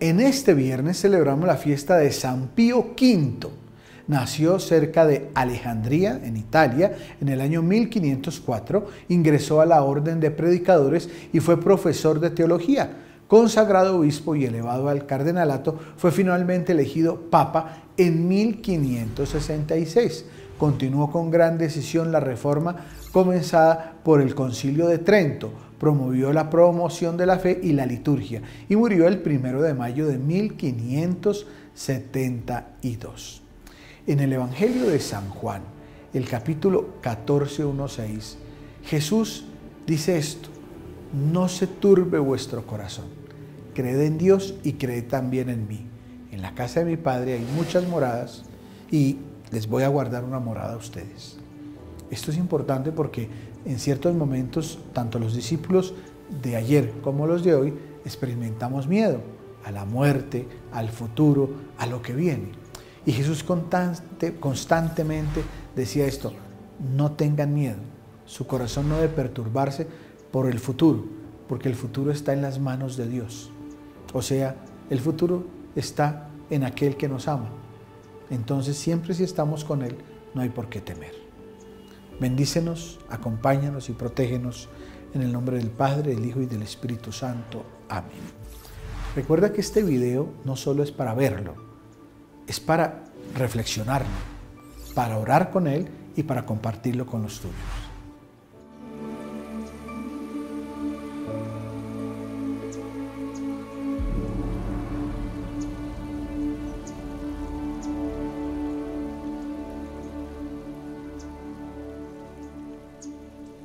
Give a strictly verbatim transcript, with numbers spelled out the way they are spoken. En este viernes celebramos la fiesta de San Pío quinto. Nació cerca de Alejandría, en Italia, en el año mil quinientos cuatro, ingresó a la Orden de Predicadores y fue profesor de teología. Consagrado obispo y elevado al cardenalato, fue finalmente elegido papa en mil quinientos sesenta y seis. Continuó con gran decisión la reforma comenzada por el concilio de Trento, promovió la promoción de la fe y la liturgia y murió el primero de mayo de mil quinientos setenta y dos. En el Evangelio de San Juan, el capítulo catorce, uno al seis, Jesús dice esto: no se turbe vuestro corazón, creed en Dios y creed también en mí. En la casa de mi Padre hay muchas moradas y les voy a guardar una morada a ustedes. Esto es importante porque en ciertos momentos, tanto los discípulos de ayer como los de hoy, experimentamos miedo a la muerte, al futuro, a lo que viene. Y Jesús constante, constantemente decía esto: no tengan miedo, su corazón no debe perturbarse por el futuro, porque el futuro está en las manos de Dios. O sea, el futuro está en aquel que nos ama. Entonces, siempre si estamos con Él, no hay por qué temer. Bendícenos, acompáñanos y protégenos en el nombre del Padre, del Hijo y del Espíritu Santo. Amén. Recuerda que este video no solo es para verlo, es para reflexionarlo, para orar con él y para compartirlo con los tuyos.